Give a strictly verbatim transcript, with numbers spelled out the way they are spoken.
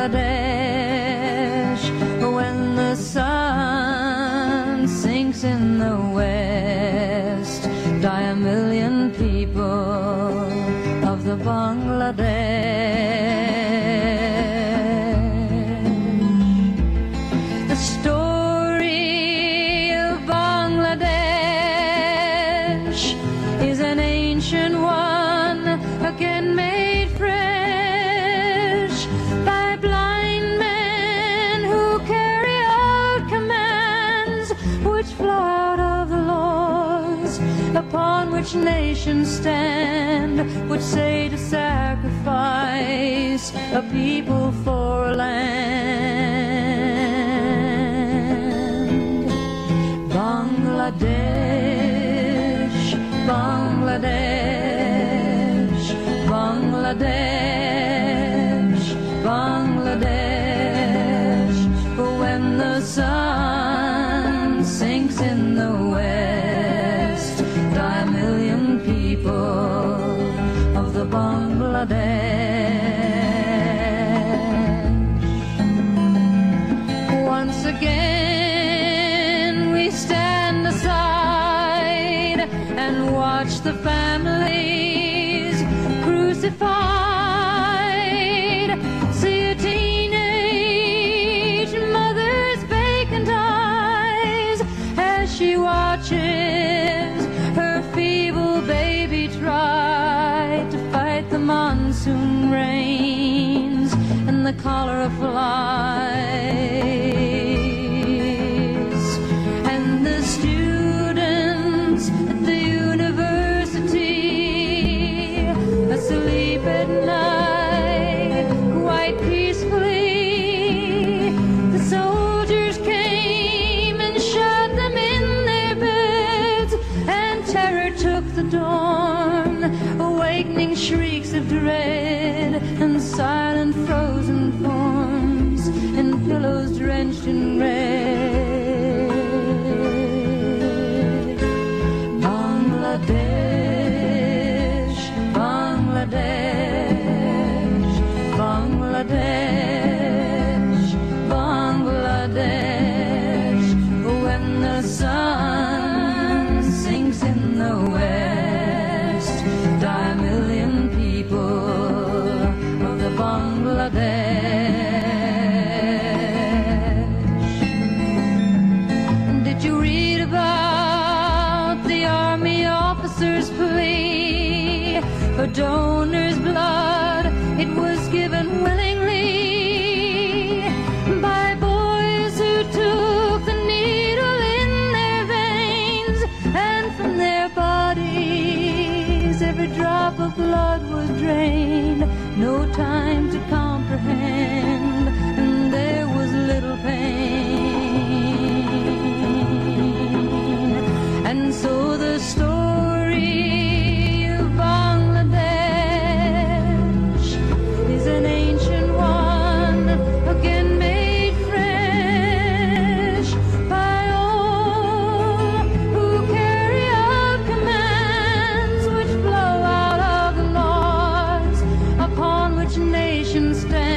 Bangladesh, when the sun sinks in the west, die a million people of the Bangladesh. The story of Bangladesh is an ancient one, again made fresh by blind men who carry out commands which fly out of the laws upon which nations stand, which say to sacrifice a people for a land. Bangladesh, Bangladesh, Bangladesh, Bangladesh, for when the sun sinks in the west, die a million people of the Bangladesh. Once again we stand aside and watch the families crucified. She watches her feeble baby try to fight the monsoon rains and the cholera flies. And the students at the university asleep at night, quite peacefully. The soldiers came and shot them in the dawn, awakening shrieks of dread and silent frozen forms and pillows drenched in red. Bangladesh, Bangladesh, Bangladesh, Bangladesh, when the sun sinks in the west, Bangladesh. Did you read about the army officer's plea for donor's blood? It was given willingly by boys who took the needle in their veins, and from their bodies every drop of blood was drained. No time to come, and there was little pain. And so the story of Bangladesh is an ancient one, again made fresh by all who carry out commands which blow out of the laws upon which nations stand,